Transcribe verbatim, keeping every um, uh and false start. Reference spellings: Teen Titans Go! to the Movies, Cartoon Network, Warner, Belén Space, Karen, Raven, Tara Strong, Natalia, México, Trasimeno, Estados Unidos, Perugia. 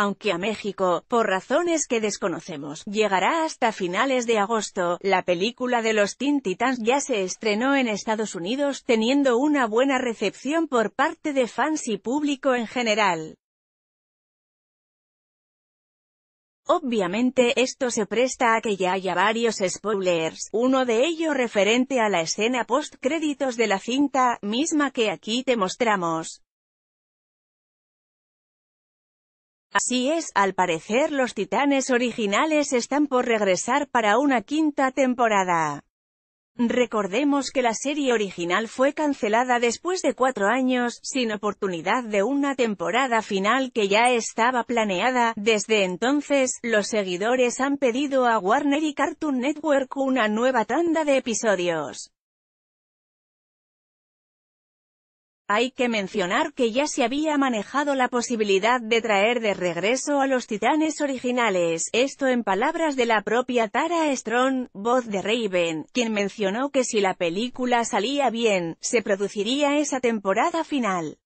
aunque a México, por razones que desconocemos, llegará hasta finales de agosto. La película de los Teen Titans ya se estrenó en Estados Unidos, teniendo una buena recepción por parte de fans y público en general. Obviamente, esto se presta a que ya haya varios spoilers, uno de ellos referente a la escena post-créditos de la cinta, misma que aquí te mostramos. Así es, al parecer los titanes originales están por regresar para una quinta temporada. Recordemos que la serie original fue cancelada después de cuatro años, sin oportunidad de una temporada final que ya estaba planeada. Desde entonces, los seguidores han pedido a Warner y Cartoon Network una nueva tanda de episodios. Hay que mencionar que ya se había manejado la posibilidad de traer de regreso a los titanes originales, esto en palabras de la propia Tara Strong, voz de Raven, quien mencionó que si la película salía bien, se produciría esa temporada final.